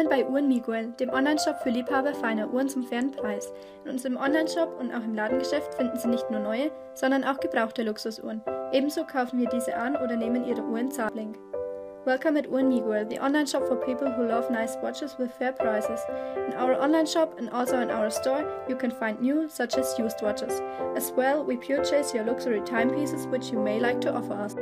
Bin bei Uhren Miguel, dem Onlineshop für Liebhaber feiner Uhren zum fairen Preis. In unserem Onlineshop und auch im Ladengeschäft finden Sie nicht nur neue, sondern auch gebrauchte Luxusuhren. Ebenso kaufen wir diese an oder nehmen Ihre Uhr in Zahlung. Welcome at Uhren Miguel, the online shop for people who love nice watches with fair prices. In our online shop and also in our store, you can find new, such as used watches. As well, we purchase your luxury timepieces, which you may like to offer us.